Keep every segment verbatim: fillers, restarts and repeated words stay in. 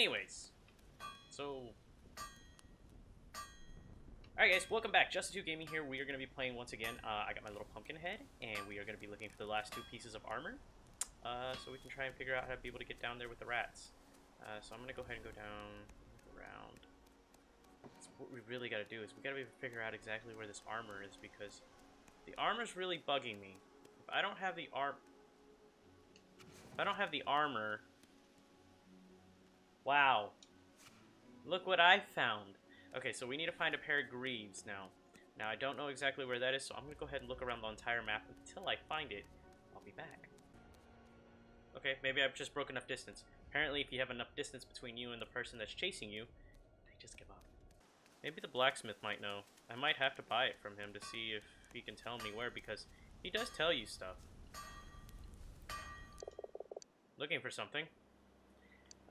Anyways, so... Alright guys, welcome back. Justitude Gaming here. We are going to be playing once again. Uh, I got my little pumpkin head, and we are going to be looking for the last two pieces of armor. Uh, so we can try and figure out how to be able to get down there with the rats. Uh, so I'm going to go ahead and go down around. That's what we really got to do is we got to figure out exactly where this armor is, because the armor's really bugging me. If I don't have the arm, if I don't have the armor, wow! Look what I found. Okay, so we need to find a pair of greaves now. Now I don't know exactly where that is, so I'm gonna go ahead and look around the entire map until I find it. I'll be back. Okay, maybe I've just broken enough distance. Apparently, if you have enough distance between you and the person that's chasing you, they just give up. Maybe the blacksmith might know. I might have to buy it from him to see if he can tell me where, because he does tell you stuff. Looking for something.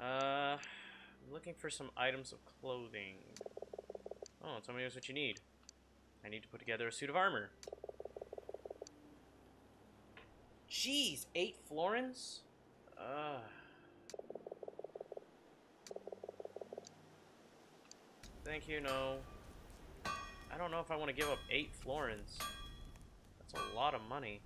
Uh, I'm looking for some items of clothing. Oh, tell me what you need. I need to put together a suit of armor. Jeez, eight florins? Uh... Thank you, no. I don't know if I want to give up eight florins. That's a lot of money.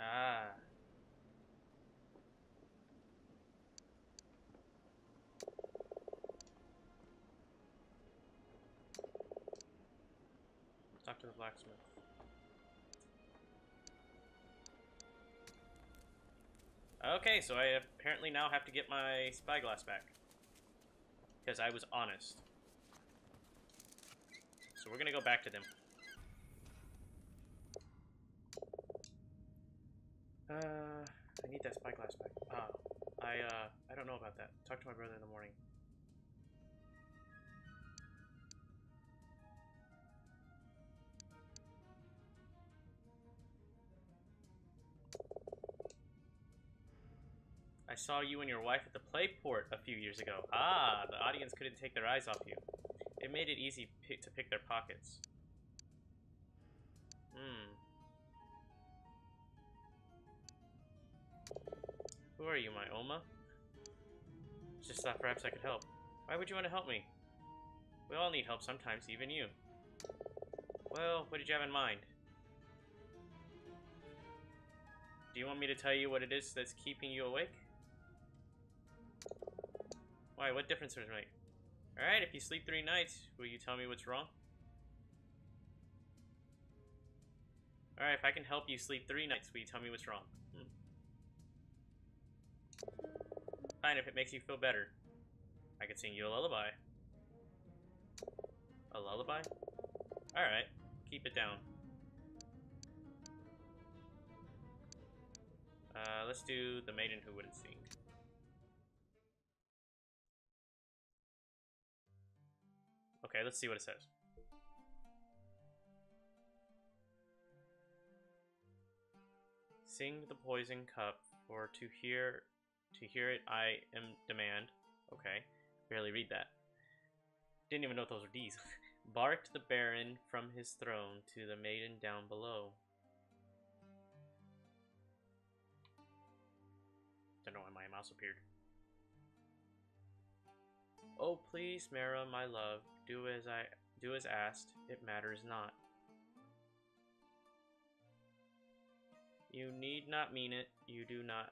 Ah. Talk to the blacksmith. Okay, so I apparently now have to get my spyglass back. Because I was honest. So we're gonna go back to them. Uh, I need that spyglass back. Ah, I, uh, I don't know about that. Talk to my brother in the morning. I saw you and your wife at the Playport a few years ago. Ah, the audience couldn't take their eyes off you. It made it easy pick to pick their pockets. Hmm. Who are you, my Oma? Just thought perhaps I could help. Why would you want to help me? We all need help sometimes, even you. Well, what did you have in mind? Do you want me to tell you what it is that's keeping you awake? Why, what difference does it make? Alright, if you sleep three nights, will you tell me what's wrong? Alright, if I can help you sleep three nights, will you tell me what's wrong? Hmm. Fine, if it makes you feel better. I could sing you a lullaby. A lullaby? Alright, keep it down. Uh, let's do The Maiden Who Wouldn't Sing. Okay, let's see what it says. Sing the poison cup, for to hear... To hear it, I am demand. Okay, barely read that. Didn't even know those were D's. Barked the Baron from his throne to the maiden down below. Don't know why my mouse appeared. Oh please, Mara, my love, do as I do as asked. It matters not. You need not mean it. You do not.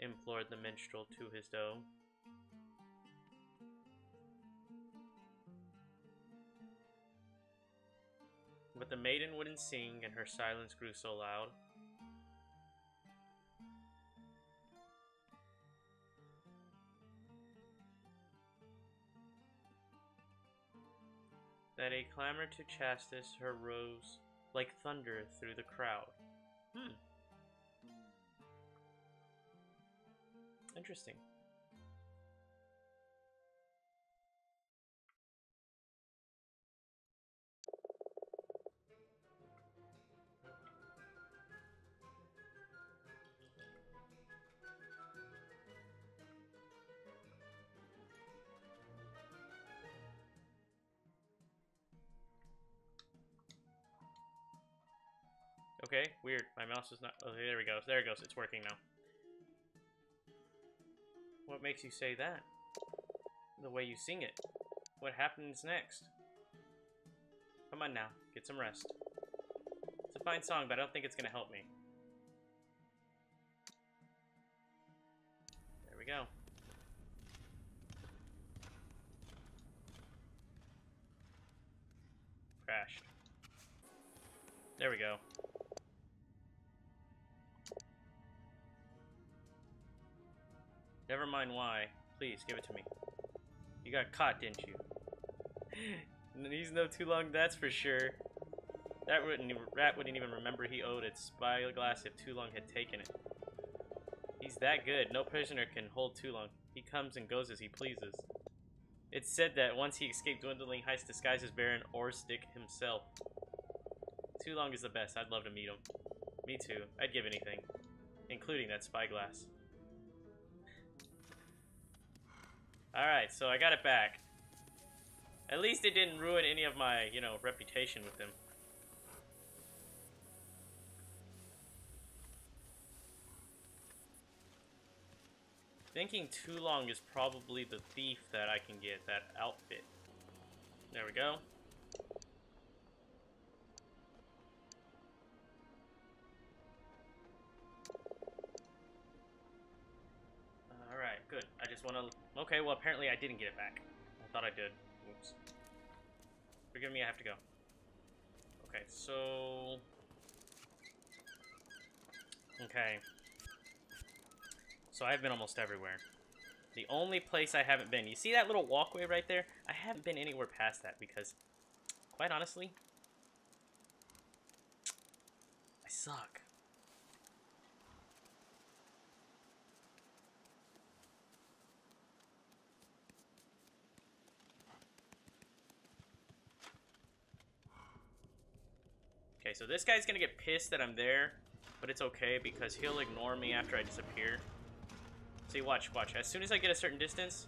Implored the minstrel to his doe. But the maiden wouldn't sing, and her silence grew so loud. That a clamor to chastise her rose like thunder through the crowd. Hmm. Interesting. Okay, weird. My mouse is not... Oh, there we go. There it goes. It's working now. What makes you say that? The way you sing it. What happens next? Come on now. Get some rest. It's a fine song, but I don't think it's going to help me. There we go. Crashed. There we go. Never mind why. Please, give it to me. You got caught, didn't you? He's no Tulung, that's for sure. That wouldn't, rat wouldn't even remember he owed its spyglass if Tulung had taken it. He's that good. No prisoner can hold Tulung. He comes and goes as he pleases. It's said that once he escaped Dwindling Heights disguised as Baron Orstick himself. Tulung is the best. I'd love to meet him. Me too. I'd give anything. Including that spyglass. Alright, so I got it back. At least it didn't ruin any of my, you know, reputation with him. Thinking Tulung is probably the thief that I can get, that outfit. There we go. Alright, good. I just want to... Okay, well, apparently I didn't get it back. I thought I did. Oops. Forgive me, I have to go. Okay, so... Okay. So I've been almost everywhere. The only place I haven't been, you see that little walkway right there? I haven't been anywhere past that because, quite honestly, I suck. Okay, so this guy's gonna get pissed that I'm there, but it's okay because he'll ignore me after I disappear. See, watch, watch. As soon as I get a certain distance,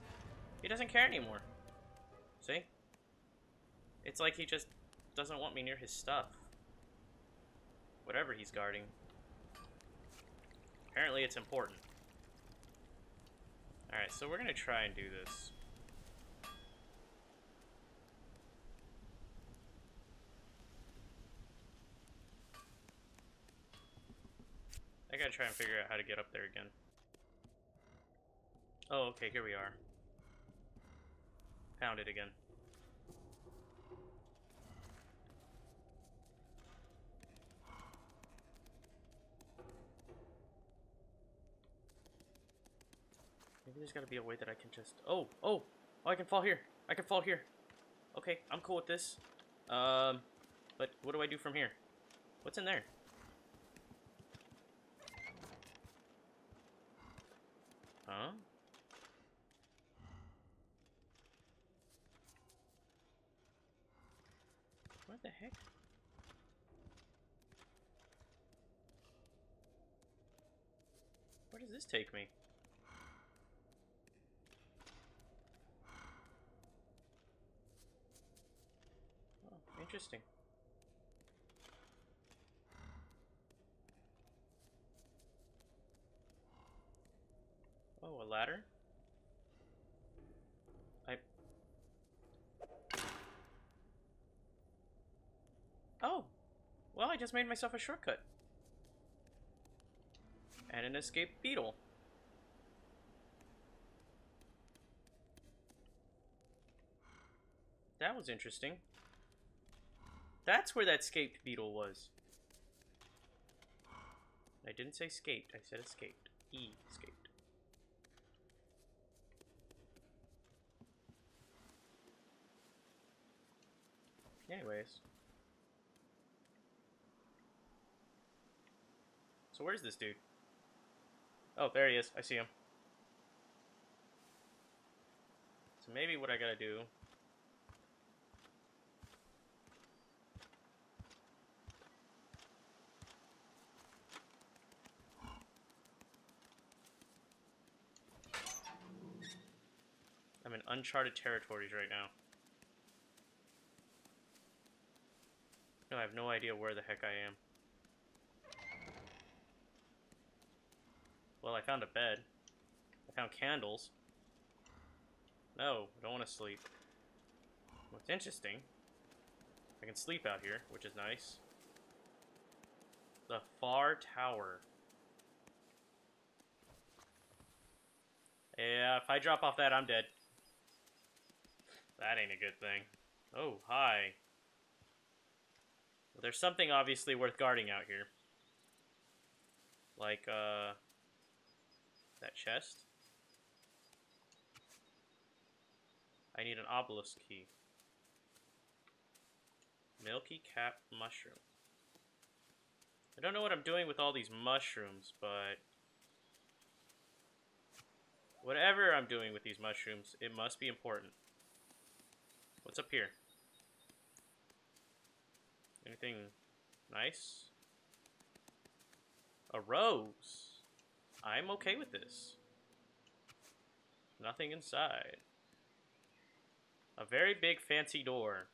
he doesn't care anymore. See? It's like he just doesn't want me near his stuff. Whatever he's guarding. Apparently it's important. Alright, so we're gonna try and do this. I gotta try and figure out how to get up there again. Oh, okay, here we are. Found it again. Maybe there's gotta be a way that I can just... Oh, oh! Oh, I can fall here! I can fall here! Okay, I'm cool with this. Um, but what do I do from here? What's in there? Huh? What the heck? Where does this take me? Oh, interesting. Oh, a ladder? I... Oh! Well, I just made myself a shortcut. And an escape beetle. That was interesting. That's where that escaped beetle was. I didn't say escaped, I said escaped. E, escaped. Anyways. So where's this dude? Oh, there he is. I see him. So maybe what I gotta do... I'm in uncharted territories right now. No, I have no idea where the heck I am. Well, I found a bed. I found candles. No, I don't want to sleep. What's interesting, I can sleep out here, which is nice. The far tower. Yeah, if I drop off that, I'm dead. That ain't a good thing. Oh, hi. Well, there's something obviously worth guarding out here. Like, uh... that chest. I need an obelisk key. Milky cap mushroom. I don't know what I'm doing with all these mushrooms, but... whatever I'm doing with these mushrooms, it must be important. What's up here? Anything nice? A rose. I'm okay with this. Nothing inside. A very big fancy door.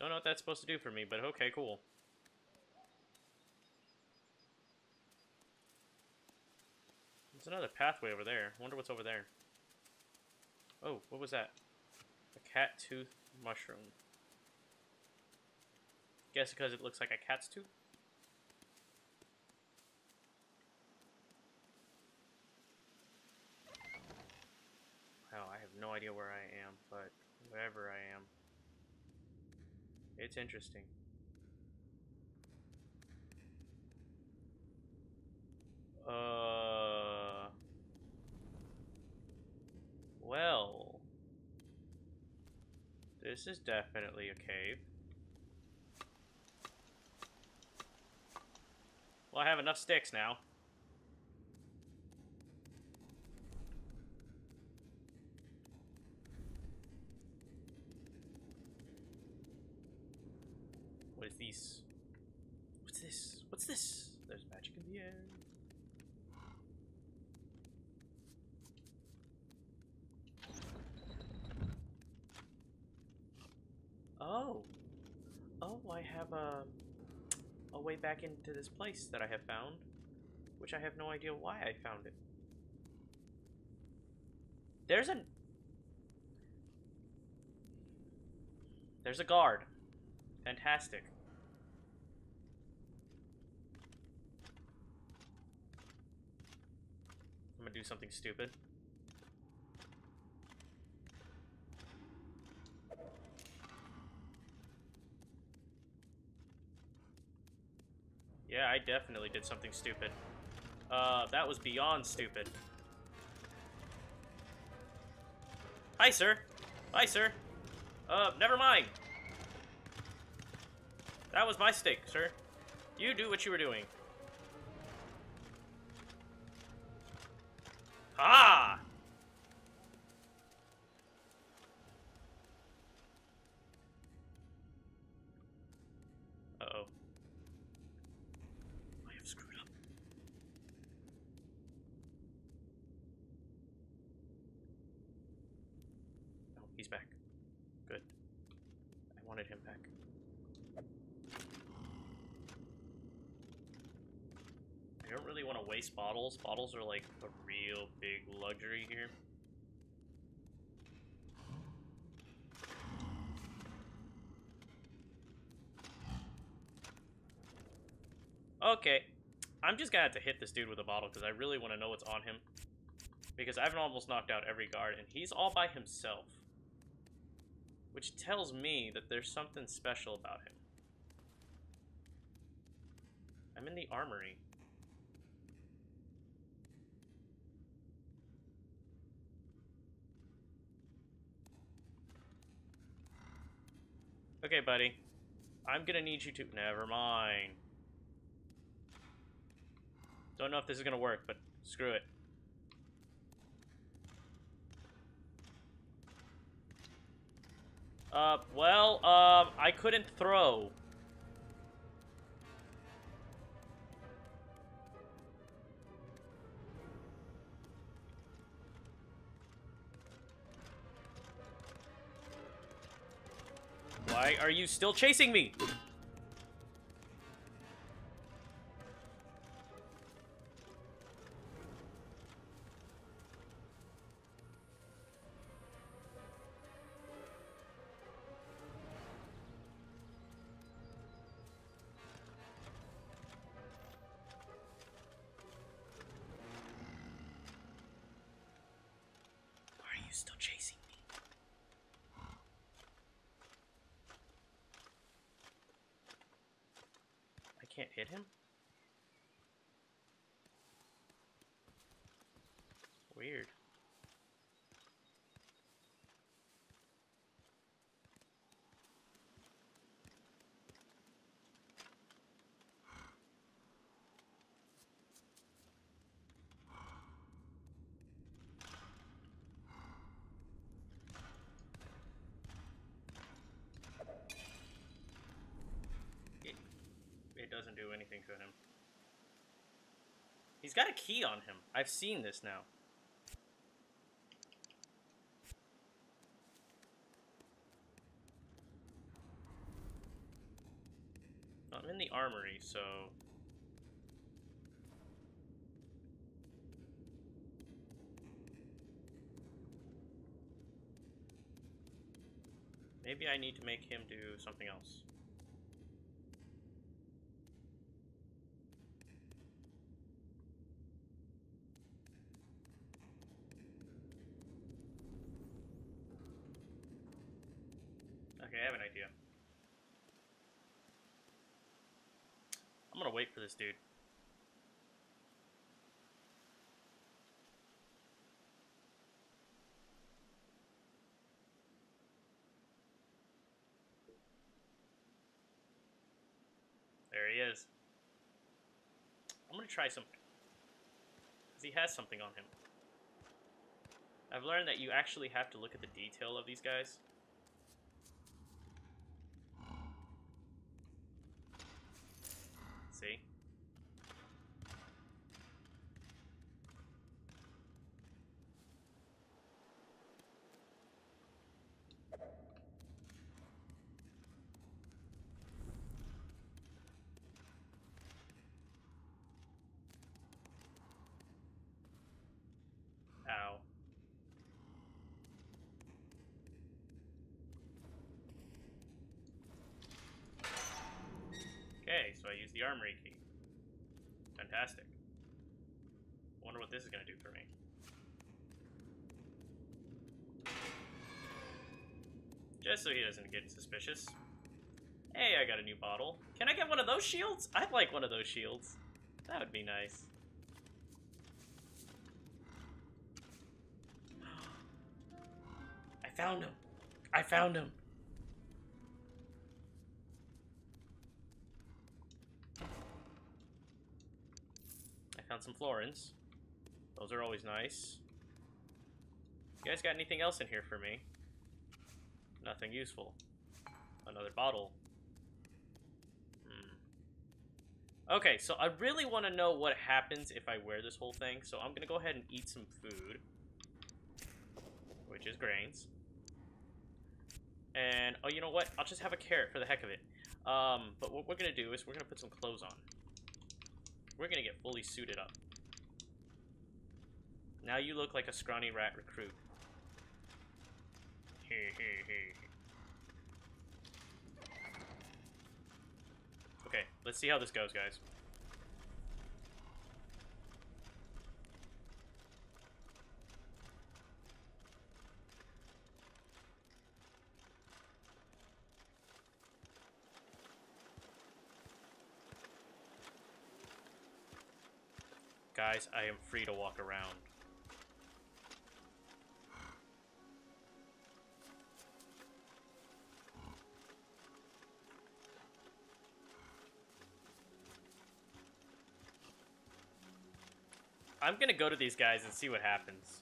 Don't know what that's supposed to do for me, but okay, cool. There's another pathway over there. I wonder what's over there. Oh, what was that? A cat tooth mushroom. Guess because it looks like a cat's tooth? Hell, I have no idea where I am, but wherever I am, it's interesting. Uh. Well. This is definitely a cave. Well, I have enough sticks now. What is these? What's this? What's this? There's magic in the air. Oh. Oh, I have a, a way back into this place that I have found, which I have no idea why I found it. There's an... There's a guard. Fantastic. I'm gonna do something stupid. Yeah, I definitely did something stupid. Uh, that was beyond stupid. Hi, sir. Hi, sir. Uh, never mind. That was my mistake, sir. You do what you were doing. Ah! Uh-oh. I have screwed up. No, he's back. Good. I wanted him back. I don't really want to waste bottles. Bottles are like a real big luxury here. Okay. I'm just gonna have to hit this dude with a bottle because I really want to know what's on him. Because I've almost knocked out every guard and he's all by himself. Which tells me that there's something special about him. I'm in the armory. Okay, buddy. I'm gonna need you to... Never mind. Don't know if this is gonna work, but screw it. Uh, well, um, I couldn't throw. Why are you still chasing me? can't hit him? Weird. It doesn't do anything to him. He's got a key on him. I've seen this now. I'm in the armory, so... maybe I need to make him do something else. Wait for this dude. There he is. I'm gonna try something. Because he has something on him. I've learned that you actually have to look at the detail of these guys. See? Ow. So I use the armory key. Fantastic. Wonder what this is going to do for me. Just so he doesn't get suspicious. Hey, I got a new bottle. Can I get one of those shields? I'd like one of those shields. That would be nice. I found him. I found him. Some florins. Those are always nice. You guys got anything else in here for me? Nothing useful. Another bottle. Hmm. Okay, so I really want to know what happens if I wear this whole thing, so I'm gonna go ahead and eat some food, which is grains. And, oh, you know what? I'll just have a carrot for the heck of it. Um, but what we're gonna do is we're gonna put some clothes on. We're gonna get fully suited up. Now you look like a scrawny rat recruit. Hey, hey, hey. Okay, let's see how this goes, guys. Guys, I am free to walk around. I'm gonna go to these guys and see what happens.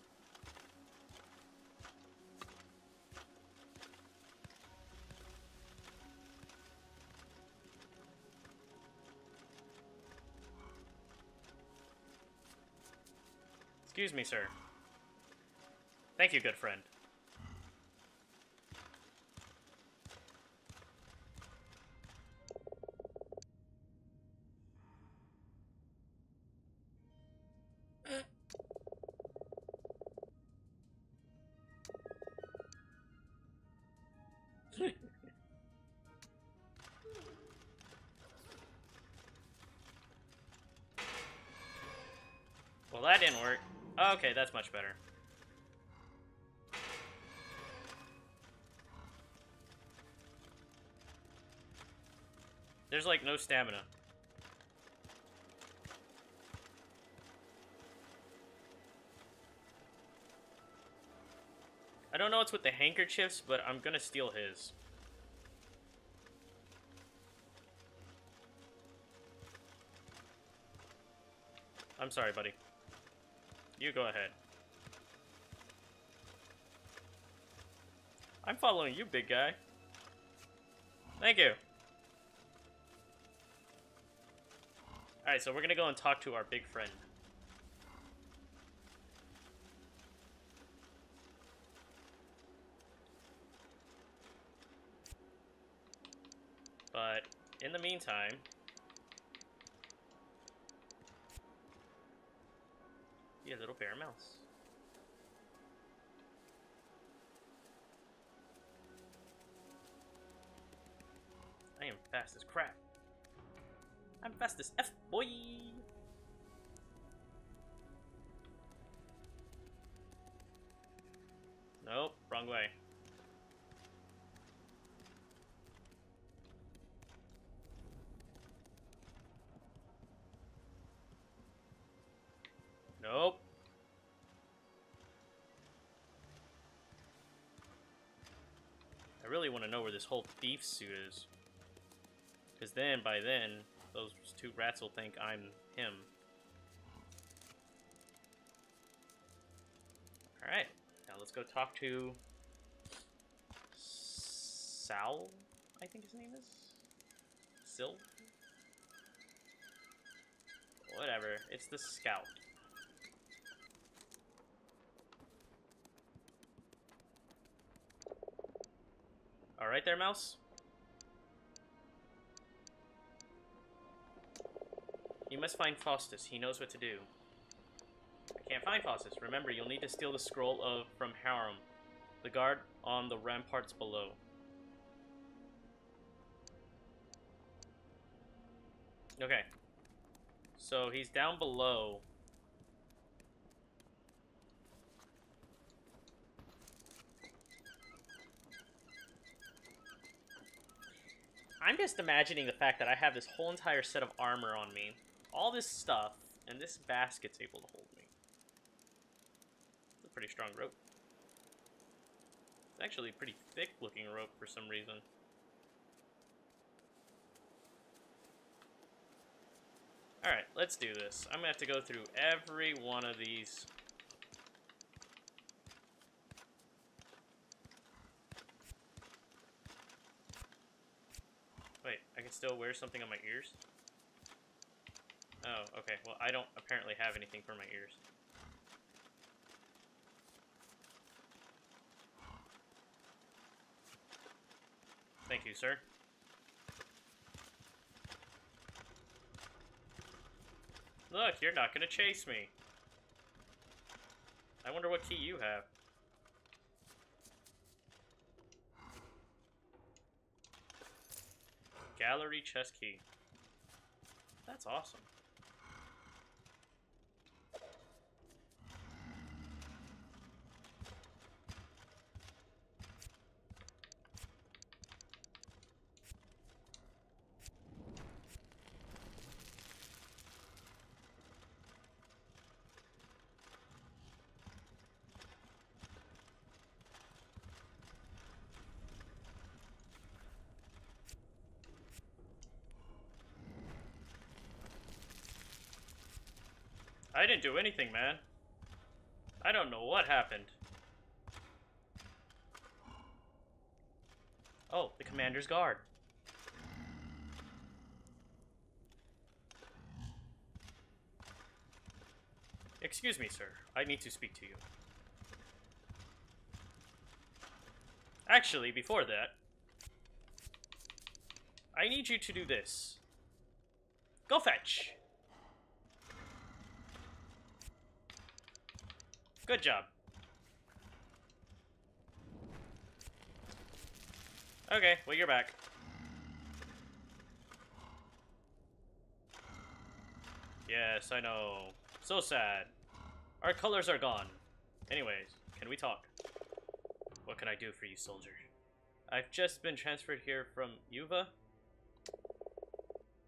Excuse me, sir. Thank you, good friend. Well, that didn't work. Okay, that's much better. There's like no stamina. I don't know what's with the handkerchiefs, but I'm gonna steal his. I'm sorry, buddy. You go ahead. I'm following you, big guy. Thank you. Alright, so we're gonna go and talk to our big friend. But in the meantime, yeah, little bear mouse. I am fast as crap. I'm fast as F, boy. Nope, wrong way. Nope. I really want to know where this whole thief suit is. Because then, by then, those two rats will think I'm him. Alright. Now let's go talk to Sal, I think his name is? Sil? Whatever. It's the scout. Alright there, mouse? You must find Faustus. He knows what to do. I can't find Faustus. Remember, you'll need to steal the scroll of from Harum, the guard on the ramparts below. Okay. So he's down below. I'm just imagining the fact that I have this whole entire set of armor on me. All this stuff, and this basket's able to hold me. It's a pretty strong rope. It's actually a pretty thick looking rope for some reason. Alright, let's do this. I'm gonna have to go through every one of these. Wait, I can still wear something on my ears? Oh, okay. Well, I don't apparently have anything for my ears. Thank you, sir. Look, you're not gonna chase me. I wonder what key you have. Gallery chest key. That's awesome. I didn't do anything, man. I don't know what happened. Oh, the commander's guard. Excuse me, sir. I need to speak to you. Actually, before that, I need you to do this. Go fetch! Good job. Okay, well, you're back. Yes, I know. So sad. Our colors are gone. Anyways, can we talk? What can I do for you, soldier? I've just been transferred here from Yuva.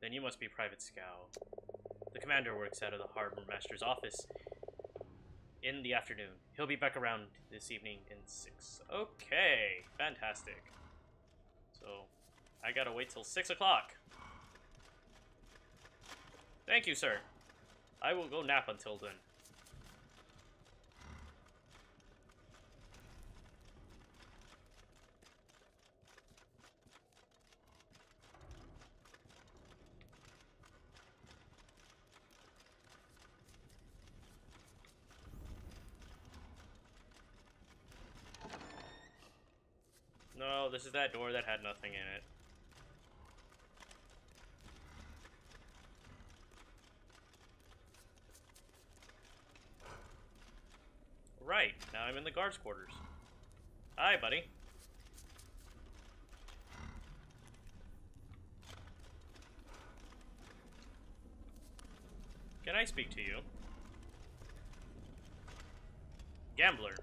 Then you must be Private Scow. The commander works out of the harbor master's office. in the afternoon. He'll be back around this evening in six. Okay, fantastic. So I gotta wait till six o'clock. Thank you, sir. I will go nap until then. No, this is that door that had nothing in it. Right, now I'm in the guards' quarters. Hi, buddy. Can I speak to you? Gambler.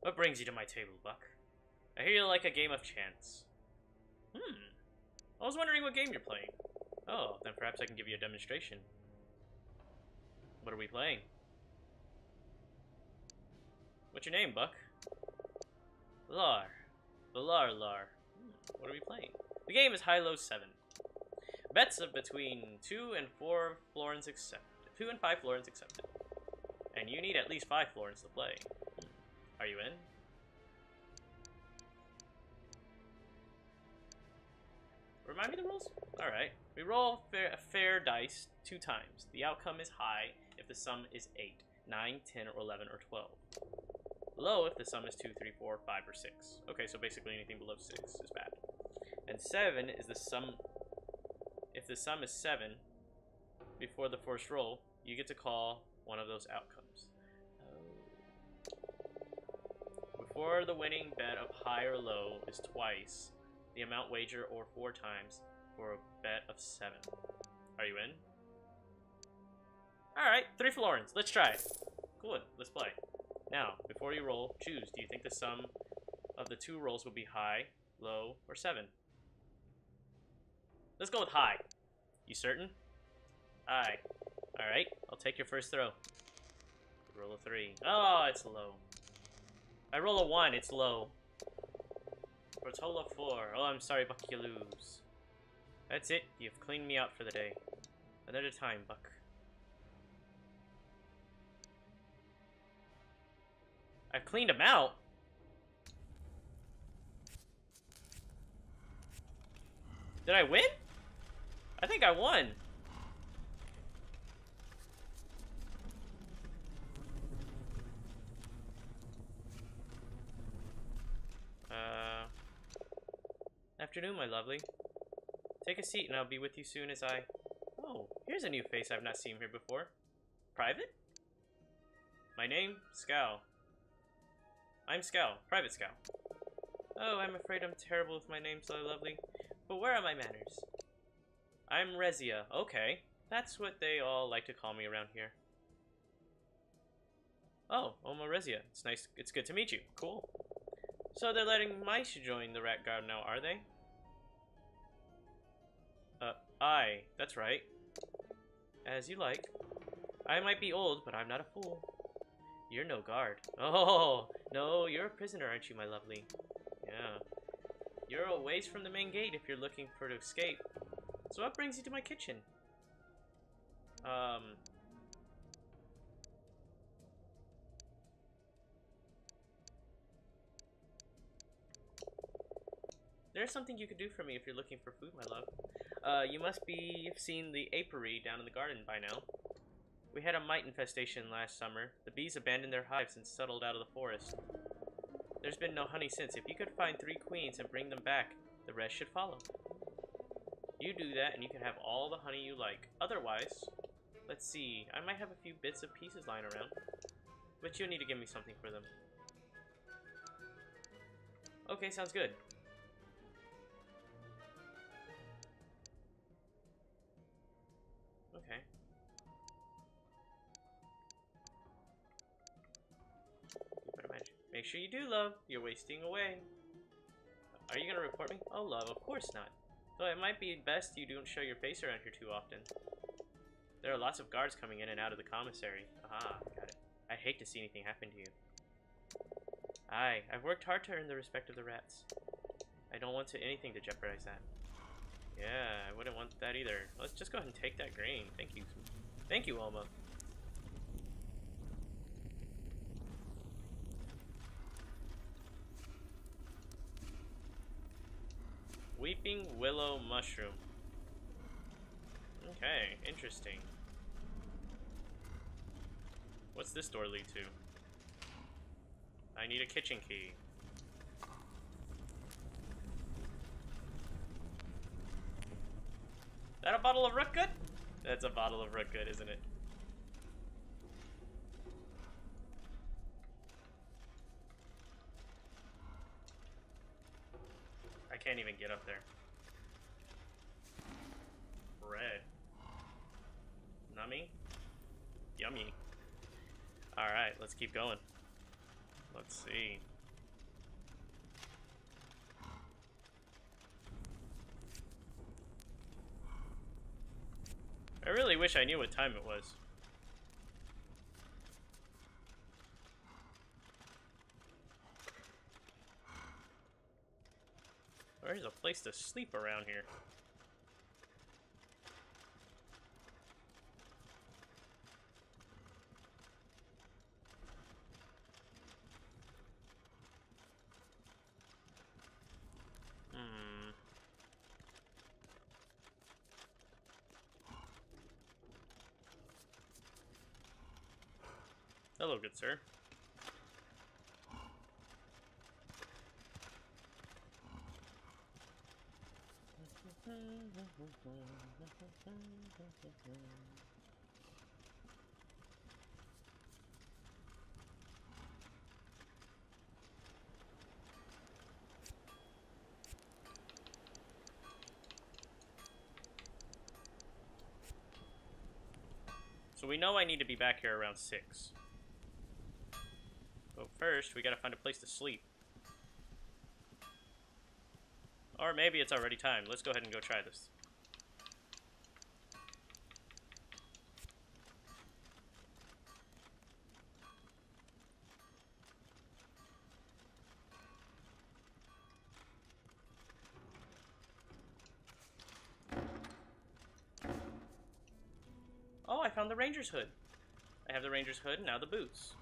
What brings you to my table, Buck? I hear you like a game of chance. Hmm. I was wondering what game you're playing. Oh, then perhaps I can give you a demonstration. What are we playing? What's your name, Buck? Lar. Valar Lar. Hmm. What are we playing? The game is high-low seven. Bets of between two and four florins accepted. two and five florins accepted. And you need at least five florins to play. Hmm. Are you in? Remind me the rules? Alright. We roll fair, fair dice two times. The outcome is high if the sum is eight, nine, ten, or eleven, or twelve. Low if the sum is two, three, four, five, or six. Okay, so basically anything below six is bad. And seven is the sum... If the sum is seven before the first roll, you get to call one of those outcomes. Before the winning bet of high or low is twice the amount wager, or four times for a bet of seven. Are you in? Alright, three florins. Let's try it. Cool, let's play. Now, before you roll, choose. Do you think the sum of the two rolls will be high, low, or seven? Let's go with high. You certain? Aye. Alright, I'll take your first throw. Roll a three. Oh, it's low. I roll a one, it's low. Rotola four. Oh, I'm sorry, Buck, you lose. That's it. You've cleaned me out for the day. Another time, Buck. I've cleaned him out? Did I win? I think I won. Uh... Afternoon, my lovely. Take a seat and I'll be with you soon as I... Oh, here's a new face I've not seen here before. Private? My name? Scow. I'm Scow. Private Scow. Oh, I'm afraid I'm terrible with my name, so lovely. But where are my manners? I'm Rezia. Okay. That's what they all like to call me around here. Oh, Oma Rezia. It's nice. It's good to meet you. Cool. So they're letting mice join the rat guard now, are they? Uh, aye, that's right. As you like. I might be old, but I'm not a fool. You're no guard. Oh, no, you're a prisoner, aren't you, my lovely? Yeah. You're a ways from the main gate if you're looking for to escape. So what brings you to my kitchen? Um... There's something you could do for me if you're looking for food, my love. Uh, you must be have seen the apiary down in the garden by now. We had a mite infestation last summer. The bees abandoned their hives and settled out of the forest. There's been no honey since. If you could find three queens and bring them back, the rest should follow. You do that and you can have all the honey you like. Otherwise, let's see, I might have a few bits of pieces lying around. But you'll need to give me something for them. Okay, sounds good. Okay. Make sure you do, love. You're wasting away. Are you gonna report me? Oh, love, of course not. Though it might be best you don't show your face around here too often. There are lots of guards coming in and out of the commissary. Aha, got it. I hate to see anything happen to you. Aye, I've worked hard to earn the respect of the rats. I don't want to anything to jeopardize that. Yeah, I wouldn't want that either. Let's just go ahead and take that grain. Thank you. Thank you, Alma. Weeping willow mushroom. Okay, interesting. What's this door lead to? I need a kitchen key. That a bottle of Rookgut? That's a bottle of Rookgut, isn't it? I can't even get up there. Bread. Nummy? Yummy. Alright, let's keep going. Let's see. I really wish I knew what time it was. Where's a place to sleep around here? Hello, good sir. So we know I need to be back here around six. But first, we gotta find a place to sleep. Or maybe it's already time. Let's go ahead and go try this. Oh, I found the Ranger's hood. I have the Ranger's hood, and now the boots.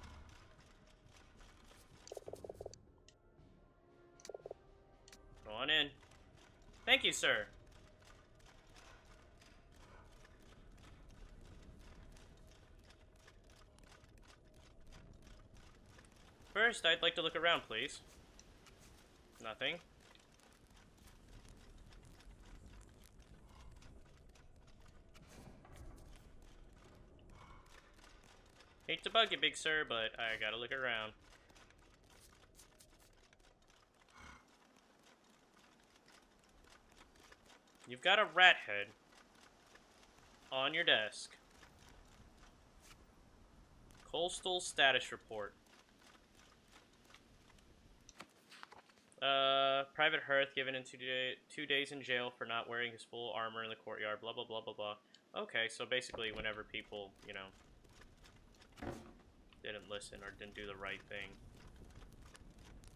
In. Thank you, sir. First, I'd like to look around, please. Nothing. Hate to bug you, big sir, but I gotta look around. You've got a rat head on your desk. Coastal status report. Uh, Private Hearth given in two, day, two days in jail for not wearing his full armor in the courtyard, blah, blah, blah, blah, blah. Okay, so basically whenever people, you know, didn't listen or didn't do the right thing.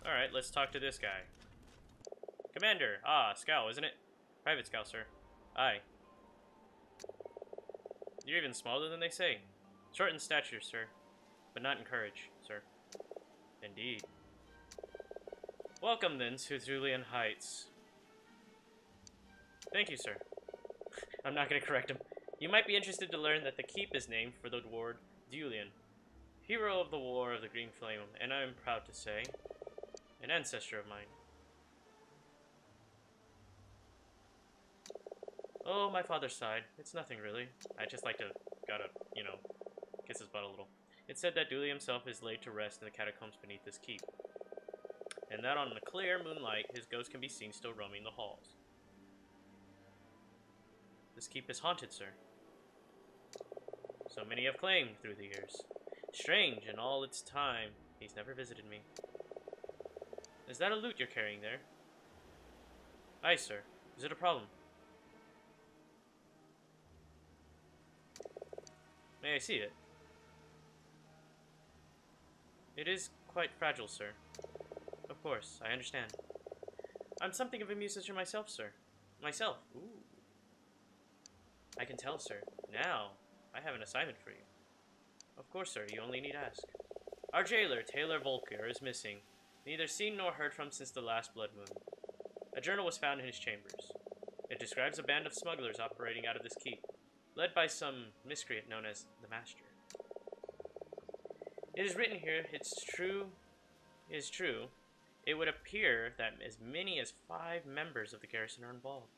All right, let's talk to this guy. Commander, ah, Scow, isn't it? Private Scout, sir. Aye. You're even smaller than they say. Short in stature, sir, but not in courage, sir. Indeed. Welcome, then, to Zulian Heights. Thank you, sir. I'm not going to correct him. You might be interested to learn that the keep is named for the ward Julian, hero of the War of the Green Flame, and I am proud to say, an ancestor of mine. Oh, my father's side. It's nothing, really. I just like to, gotta, you know, kiss his butt a little. It's said that Dooley himself is laid to rest in the catacombs beneath this keep. And that on the clear moonlight, his ghost can be seen still roaming the halls. This keep is haunted, sir. So many have claimed through the years. Strange, in all its time, he's never visited me. Is that a loot you're carrying there? Aye, sir. Is it a problem? May I see it? It is quite fragile, sir. Of course, I understand. I'm something of a musician myself, sir. Myself. Ooh. I can tell, sir. Now, I have an assignment for you. Of course, sir. You only need ask. Our jailer, Taylor Volker, is missing. Neither seen nor heard from since the last blood moon. A journal was found in his chambers. It describes a band of smugglers operating out of this keep, led by some miscreant known as the Master. It is written here, it's true, it is true, it would appear that as many as five members of the garrison are involved.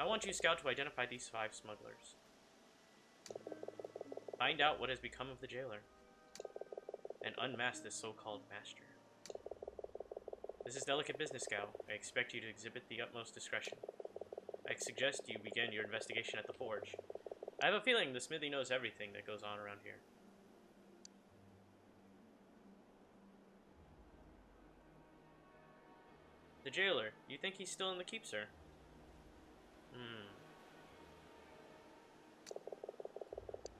I want you, Scout, to identify these five smugglers. Find out what has become of the jailer, and unmask this so-called Master. This is delicate business, Scout. I expect you to exhibit the utmost discretion. I suggest you begin your investigation at the forge. I have a feeling the smithy knows everything that goes on around here. The jailer, you think he's still in the keep, sir? Hmm.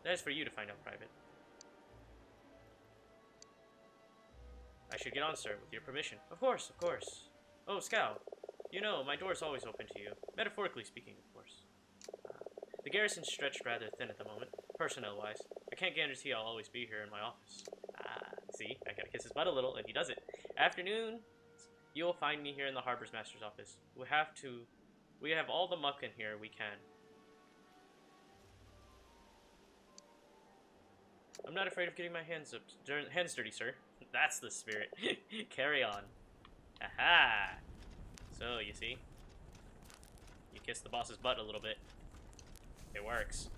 That is for you to find out, Private. I should get on, sir, with your permission. Of course, of course. Oh, Scout, you know, my door is always open to you. Metaphorically speaking, of course. The garrison's stretched rather thin at the moment, personnel-wise. I can't guarantee I'll always be here in my office. Ah, see, I gotta kiss his butt a little, and he does it. Afternoon, you'll find me here in the Harbor's Master's office. We have to... We have all the muck in here we can. I'm not afraid of getting my hands up, hands dirty, sir. That's the spirit. Carry on. Aha! So, you see? You kiss the boss's butt a little bit. It works.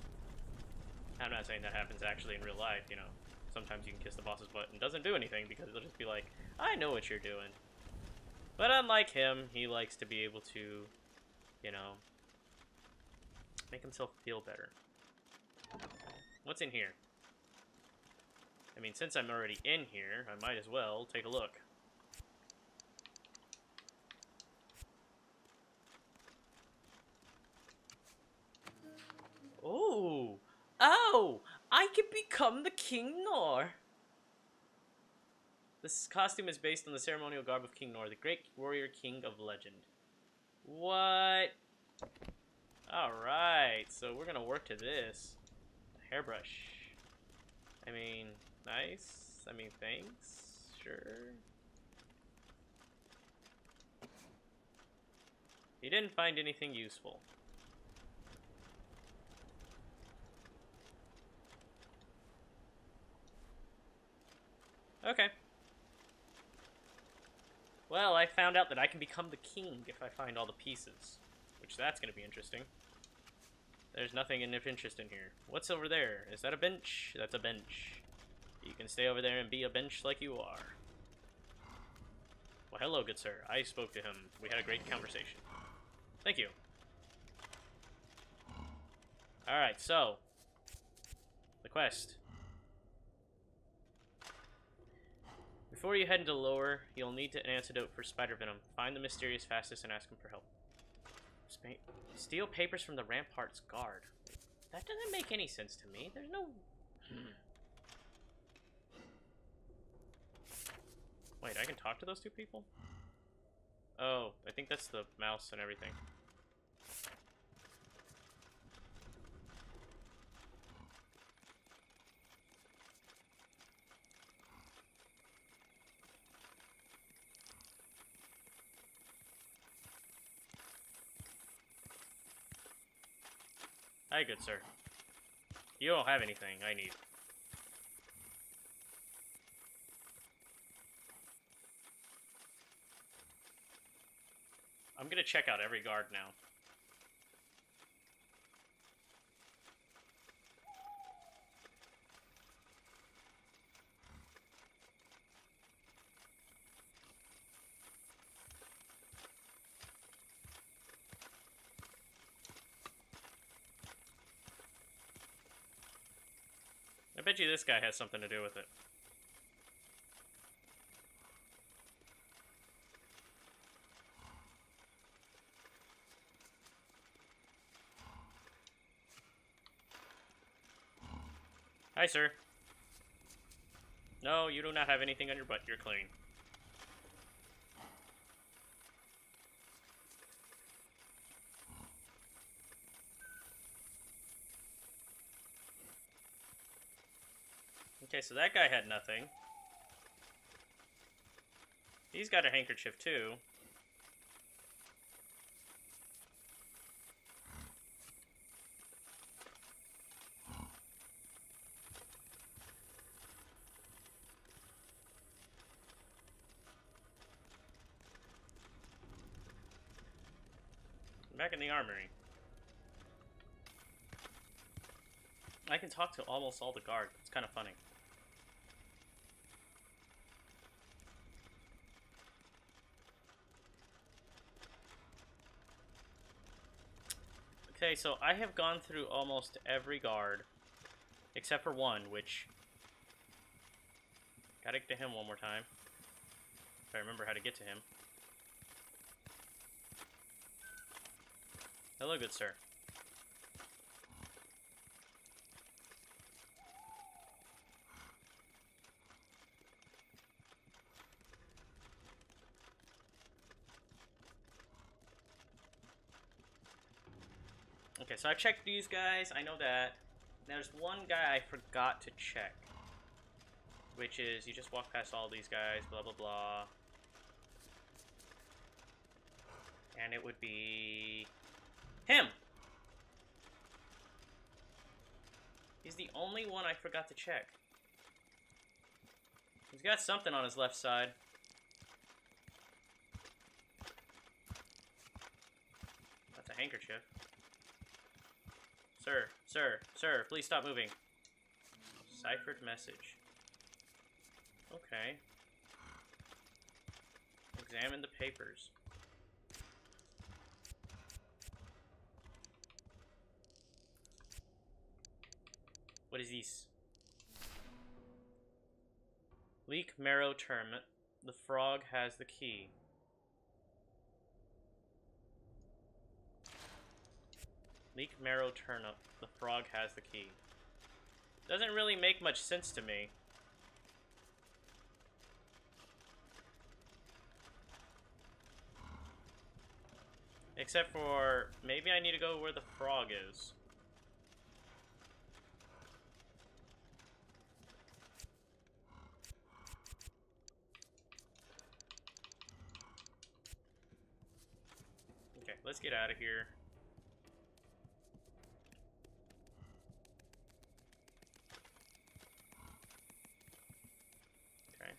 I'm not saying that happens actually in real life, you know. Sometimes you can kiss the boss's butt and doesn't do anything because they'll just be like, I know what you're doing. But unlike him, he likes to be able to, you know, make himself feel better. What's in here? I mean, since I'm already in here, I might as well take a look. Oh! Oh! I can become the King Nor! This costume is based on the ceremonial garb of King Nor, the great warrior king of legend. What? Alright, so we're gonna work to this. Hairbrush. I mean... Nice. I mean, thanks. Sure. He didn't find anything useful. Okay. Well, I found out that I can become the king if I find all the pieces. Which, that's gonna be interesting. There's nothing of interest in here. What's over there? Is that a bench? That's a bench. You can stay over there and be a bench like you are. Well, hello, good sir. I spoke to him. We had a great conversation. Thank you. Alright, so. The quest. Before you head into lower, you'll need an antidote for spider venom. Find the mysterious fastest and ask him for help. Sp- steal papers from the Rampart's guard. That doesn't make any sense to me. There's no... Wait, I can talk to those two people? Oh, I think that's the mouse and everything. Hi, good sir. You don't have anything I need. I'm gonna check out every guard now. I bet you this guy has something to do with it. Hi, sir. No, you do not have anything on your butt. You're clean. Okay, so that guy had nothing. He's got a handkerchief too. Back in the armory. I can talk to almost all the guards. It's kind of funny. Okay, so I have gone through almost every guard, except for one, which... Gotta get to him one more time, if I remember how to get to him. Hello, good sir. Okay, so I checked these guys, I know that. There's one guy I forgot to check, which is you just walk past all these guys, blah blah blah. And it would be him! He's the only one I forgot to check. He's got something on his left side. That's a handkerchief. Sir, sir, sir, please stop moving. Ciphered message. Okay. Examine the papers. What is this? Leek marrow termit. The frog has the key. Leek marrow turnip. The frog has the key. Doesn't really make much sense to me. Except for maybe I need to go where the frog is. Let's get out of here. Okay.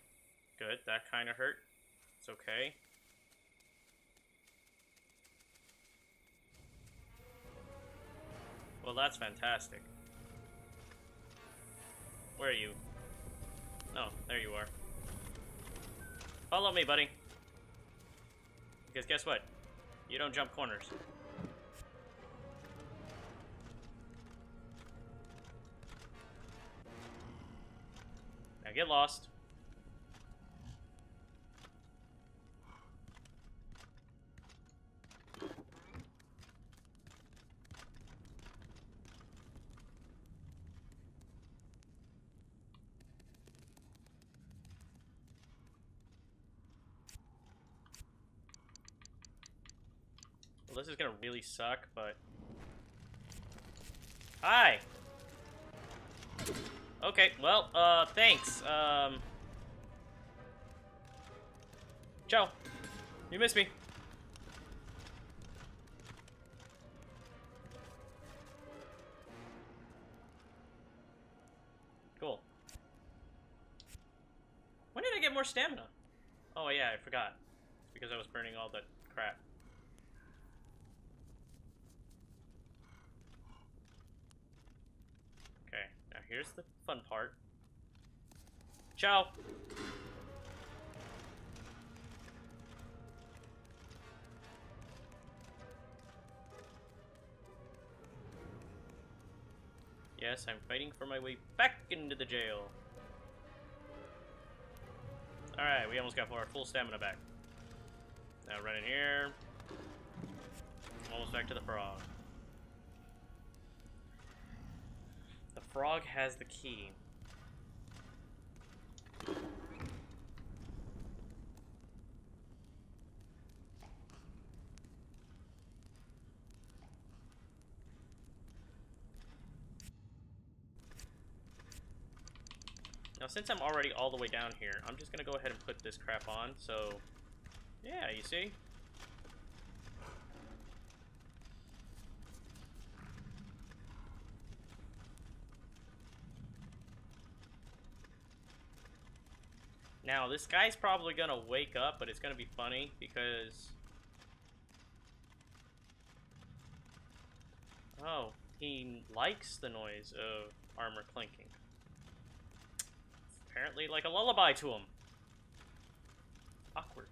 Good. That kind of hurt. It's okay. Well, that's fantastic. Where are you? Oh, there you are. Follow me, buddy. Because guess what? You don't jump corners. Now get lost. This is gonna really suck, but... Hi! Okay, well, uh, thanks. Um... Joe, you missed me. Cool. When did I get more stamina? Oh yeah, I forgot. It's because I was burning all that crap. Here's the fun part. Ciao! Yes, I'm fighting for my way back into the jail. Alright, we almost got our full stamina back. Now run in here. Almost back to the frog. The frog has the key. Now, since I'm already all the way down here, I'm just going to go ahead and put this crap on. So, yeah, you see? Now, this guy's probably going to wake up, but it's going to be funny because... Oh, he likes the noise of armor clinking. It's apparently like a lullaby to him. Awkward.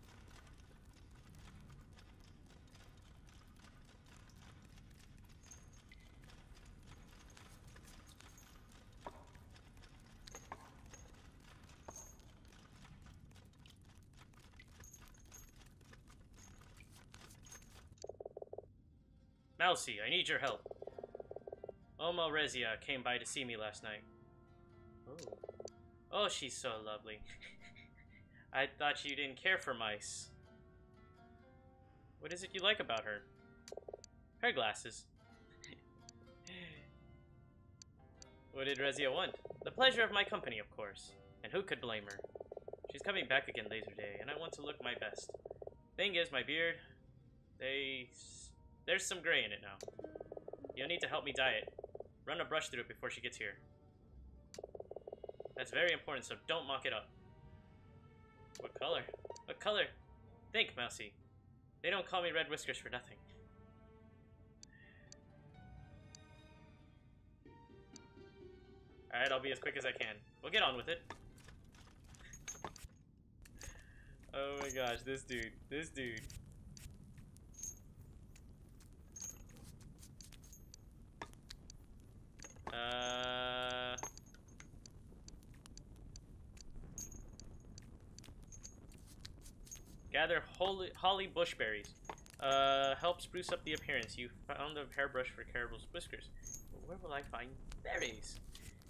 Mousy, I need your help. Oma Rezia came by to see me last night. Oh, oh she's so lovely. I thought you didn't care for mice. What is it you like about her? Her glasses. What did Rezia want? The pleasure of my company, of course. And who could blame her? She's coming back again later day, and I want to look my best. Thing is, my beard, they... There's some gray in it now. You'll need to help me dye it. Run a brush through it before she gets here. That's very important, so don't mock it up. What color? What color? Think, Mousy. They don't call me Red Whiskers for nothing. Alright, I'll be as quick as I can. We'll get on with it. Oh my gosh, this dude. This dude. Uh, gather holy, holly bush berries. Uh, help spruce up the appearance. You found a hairbrush for caribou's whiskers. Where will I find berries?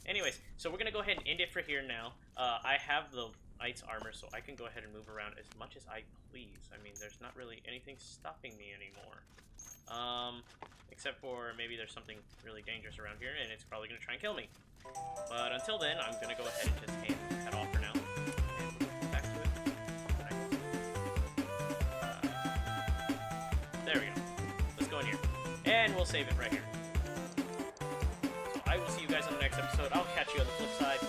Anyways, so we're gonna go ahead and end it for here now. Uh, I have the knight's armor, so I can go ahead and move around as much as I please. I mean, there's not really anything stopping me anymore. Um, except for maybe there's something really dangerous around here, and it's probably going to try and kill me. But until then, I'm going to go ahead and just hand this head off for now. And we'll go back to it. Uh, there we go. Let's go in here. And we'll save it right here. So I will see you guys on the next episode. I'll catch you on the flip side.